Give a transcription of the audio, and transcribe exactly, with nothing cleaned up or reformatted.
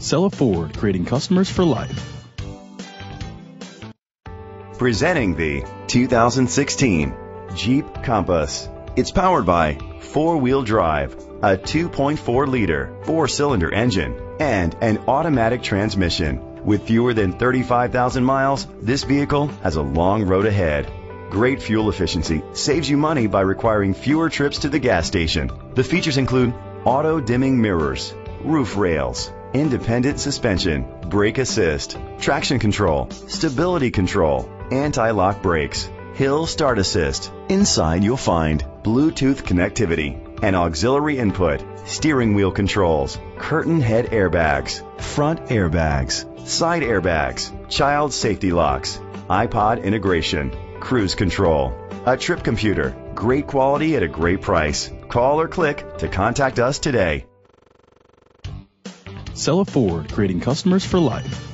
Cella Ford, creating customers for life. Presenting the two thousand sixteen Jeep Compass. It's powered by four-wheel drive, a two point four liter four-cylinder engine, and an automatic transmission. With fewer than thirty-five thousand miles, this vehicle has a long road ahead. Great fuel efficiency saves you money by requiring fewer trips to the gas station. The features include auto-dimming mirrors, roof rails, independent suspension, brake assist, traction control, stability control, anti-lock brakes, hill start assist. Inside you'll find Bluetooth connectivity, an auxiliary input, steering wheel controls, curtain head airbags, front airbags, side airbags, child safety locks, iPod integration, cruise control, a trip computer. Great quality at a great price. Call or click to contact us today. Cella Ford, creating customers for life.